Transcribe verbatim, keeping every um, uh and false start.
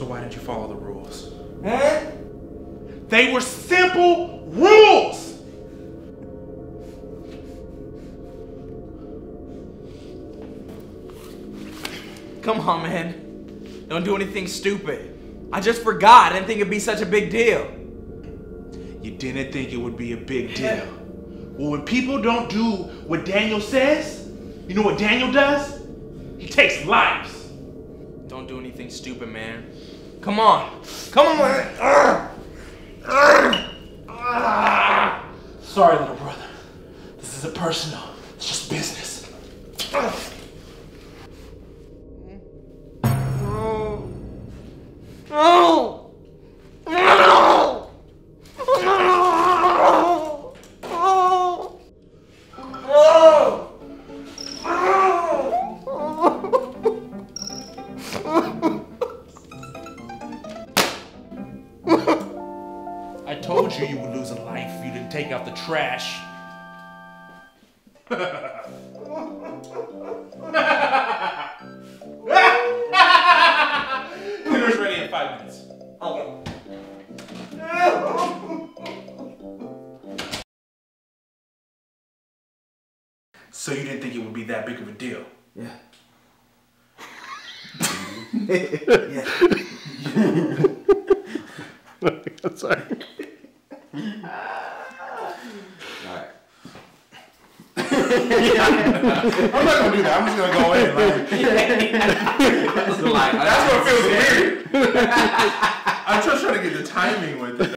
So why didn't you follow the rules? Huh? They were simple rules! Come on, man. Don't do anything stupid. I just forgot. I didn't think it'd be such a big deal. You didn't think it would be a big deal. Yeah. Well, when people don't do what Daniel says, you know what Daniel does? He takes lives. Don't do anything stupid, man. Come on. Come on, man. Urgh. Urgh. Urgh. Sorry, little brother. This isn't personal. It's just business. Urgh. No! No! No! No! No! I told you you would lose a life if you didn't take out the trash. So you didn't think it would be that big of a deal? Yeah. Yeah. I'm sorry. Alright. I'm not gonna do that. I'm just gonna go in. Like, that's what feels weird. I'm just trying to get the timing with it.